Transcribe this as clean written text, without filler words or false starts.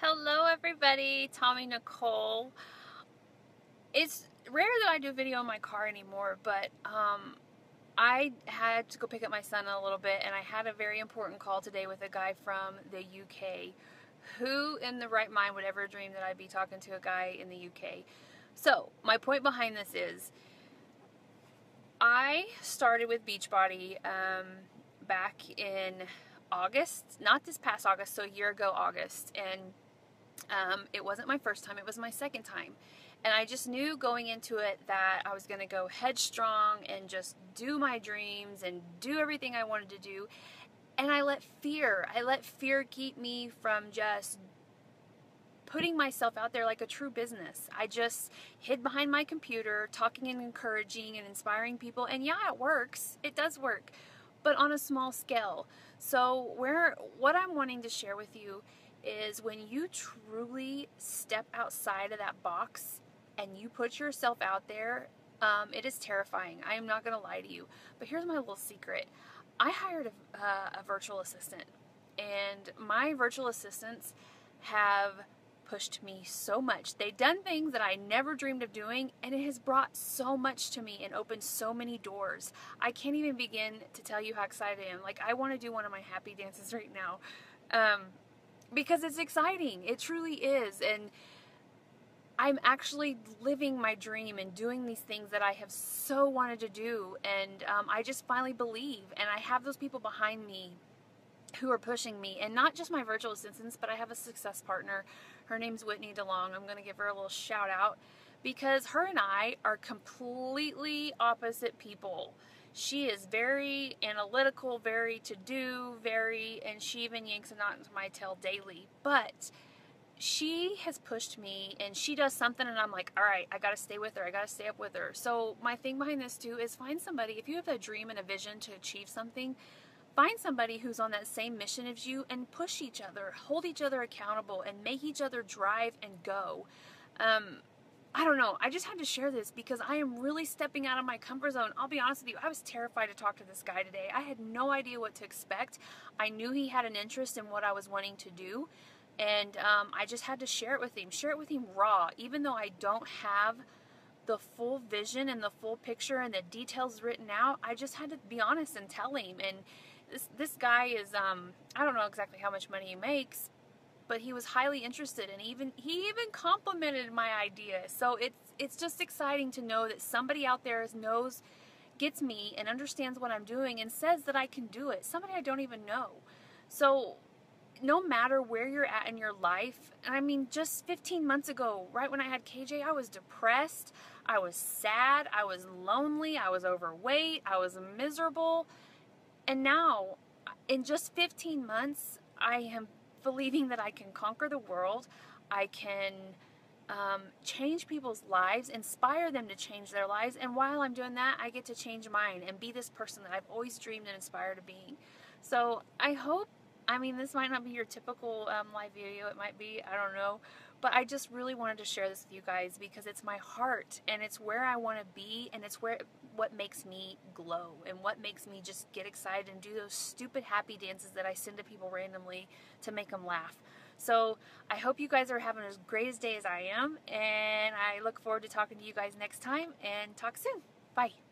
Hello everybody, Tommie Nichole. It's rare that I do video in my car anymore, but I had to go pick up my son in a little bit, and I had a very important call today with a guy from the UK. Who in the right mind would ever dream that I'd be talking to a guy in the UK? So my point behind this is, I started with Beachbody back in August, not this past August, so a year ago August, and it wasn't my first time, it was my second time. And I just knew going into it that I was going to go headstrong and just do my dreams and do everything I wanted to do. And I let fear keep me from just putting myself out there like a true business. I just hid behind my computer, talking and encouraging and inspiring people. And yeah, it works. It does work, but on a small scale. So what I'm wanting to share with you is, when you truly step outside of that box and you put yourself out there, it is terrifying. I am not going to lie to you. But here's my little secret. I hired a virtual assistant, and my virtual assistants have pushed me so much. They've done things that I never dreamed of doing, and it has brought so much to me and opened so many doors. I can't even begin to tell you how excited I am. Like, I want to do one of my happy dances right now, because it's exciting. It truly is. And I'm actually living my dream and doing these things that I have so wanted to do, and I just finally believe, and I have those people behind me who are pushing me. And not just my virtual assistants, but I have a success partner. Her name's Whitney DeLong. I'm going to give her a little shout out, because her and I are completely opposite people. She is very analytical, very to-do, and she even yanks a knot into my tail daily. But she has pushed me, and she does something and I'm like, all right, I got to stay with her. I got to stay up with her. So my thing behind this too is, find somebody. If you have a dream and a vision to achieve something, find somebody who's on that same mission as you, and push each other, hold each other accountable, and make each other drive and go. I don't know. I just had to share this because I am really stepping out of my comfort zone. I'll be honest with you. I was terrified to talk to this guy today. I had no idea what to expect. I knew he had an interest in what I was wanting to do, and I just had to share it with him raw, even though I don't have the full vision and the full picture and the details written out. I just had to be honest and tell him. And this guy is, I don't know exactly how much money he makes, but he was highly interested, and he even complimented my idea. So it's just exciting to know that somebody out there gets me and understands what I'm doing and says that I can do it. Somebody I don't even know. So no matter where you're at in your life, and I mean, just 15 months ago, right when I had KJ, I was depressed, I was sad, I was lonely, I was overweight, I was miserable. And now, in just 15 months, I am believing that I can conquer the world. I can change people's lives, inspire them to change their lives. And while I'm doing that, I get to change mine and be this person that I've always dreamed and inspired of being. So I hope, I mean, this might not be your typical live video. It might be, I don't know. But I just really wanted to share this with you guys, because it's my heart, and it's where I want to be, and it's what makes me glow and what makes me just get excited and do those stupid happy dances that I send to people randomly to make them laugh. So I hope you guys are having as great a day as I am, and I look forward to talking to you guys next time, and talk soon. Bye.